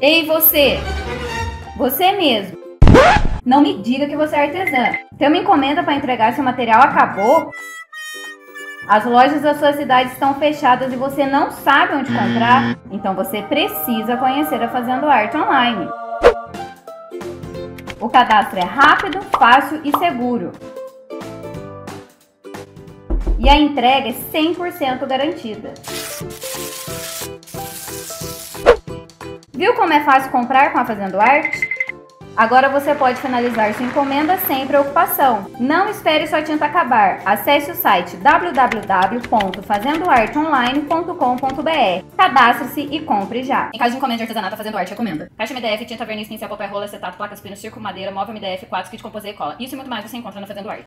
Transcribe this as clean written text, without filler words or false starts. Ei, você! Você mesmo! Não me diga que você é artesã. Tem uma encomenda para entregar, seu material acabou? As lojas da sua cidade estão fechadas e você não sabe onde comprar? Então você precisa conhecer a Fazendo Arte Online. O cadastro é rápido, fácil e seguro. E a entrega é 100% garantida. Viu como é fácil comprar com a Fazendo Arte? Agora você pode finalizar sua encomenda sem preocupação. Não espere sua tinta acabar. Acesse o site www.fazendoarteonline.com.br. Cadastre-se e compre já. Em caso de encomenda de artesanato, a Fazendo Arte recomenda caixa MDF, tinta, verniz, pincel, papel, rola, acetato, placas, pino, circo, madeira, móvel MDF, quadros, kit de composê e cola. Isso e muito mais você encontra na Fazendo Arte.